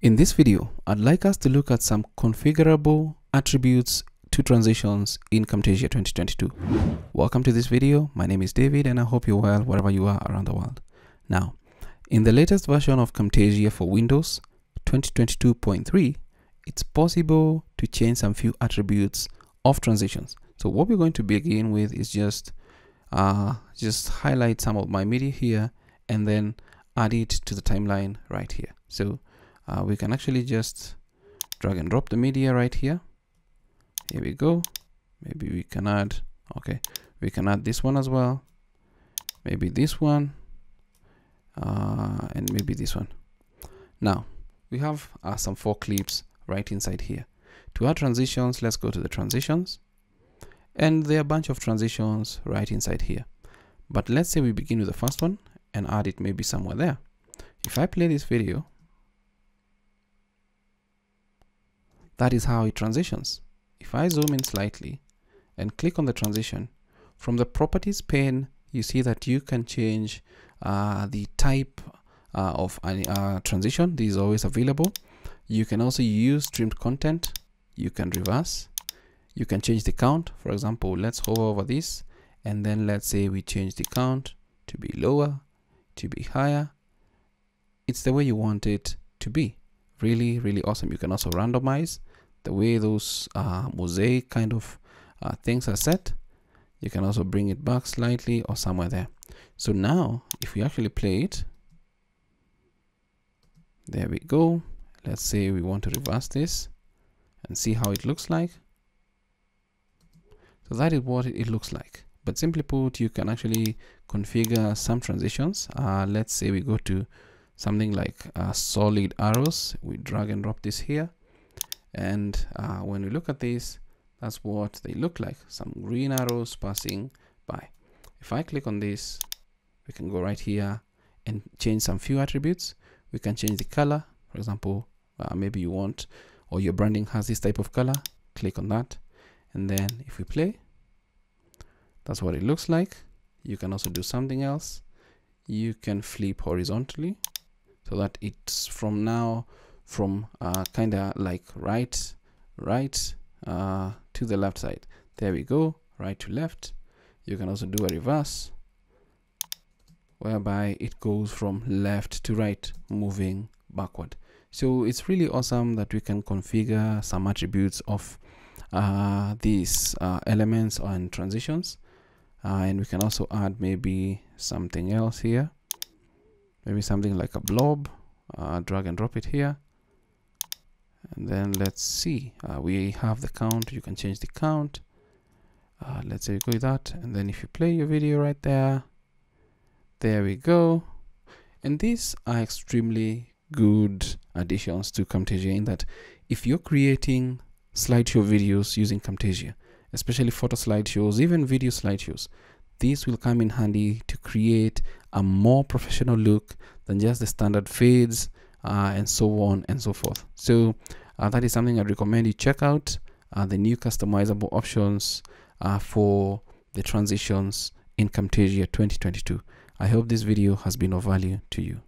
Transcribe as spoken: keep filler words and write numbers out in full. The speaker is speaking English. In this video, I'd like us to look at some configurable attributes to transitions in Camtasia twenty twenty-two. Welcome to this video. My name is David and I hope you're well wherever you are around the world. Now, in the latest version of Camtasia for Windows twenty twenty-two point three, it's possible to change some few attributes of transitions. So what we're going to begin with is just, uh, just highlight some of my media here and then add it to the timeline right here. So Uh, we can actually just drag and drop the media right here. Here we go. Maybe we can add, okay, we can add this one as well. Maybe this one, uh, and maybe this one. Now, we have uh, some four clips right inside here. To add transitions, let's go to the transitions. And there are a bunch of transitions right inside here. But let's say we begin with the first one and add it maybe somewhere there. If I play this video, that is how it transitions. If I zoom in slightly and click on the transition, from the properties pane, you see that you can change uh, the type uh, of a uh, transition. This is always available. You can also use trimmed content. You can reverse. You can change the count. For example, let's hover over this. And then let's say we change the count to be lower, to be higher. It's the way you want it to be. Really, really awesome. You can also randomize the way those uh, mosaic kind of uh, things are set. You can also bring it back slightly or somewhere there. So now if we actually play it, there we go. Let's say we want to reverse this and see how it looks like. So that is what it looks like. But simply put, you can actually configure some transitions. Uh, let's say we go to something like uh, solid arrows. We drag and drop this here. And uh, when we look at this, that's what they look like. Some green arrows passing by. If I click on this, we can go right here and change some few attributes. We can change the color. For example, uh, maybe you want, or your branding has this type of color. Click on that. And then if we play, that's what it looks like. You can also do something else. You can flip horizontally, so that it's from now, from uh, kind of like right, right uh, to the left side. There we go, right to left. You can also do a reverse, whereby it goes from left to right, moving backward. So it's really awesome that we can configure some attributes of uh, these uh, elements and transitions. Uh, and we can also add maybe something else here. Maybe something like a blob, uh, drag and drop it here. And then let's see, uh, we have the count. You can change the count. Uh, let's say we go with that. And then if you play your video right there, there we go. And these are extremely good additions to Camtasia, in that if you're creating slideshow videos using Camtasia, especially photo slideshows, even video slideshows, these will come in handy to create a more professional look than just the standard fades uh, and so on and so forth. So uh, that is something I'd recommend you check out, uh, the new customizable options uh, for the transitions in Camtasia twenty twenty-two. I hope this video has been of value to you.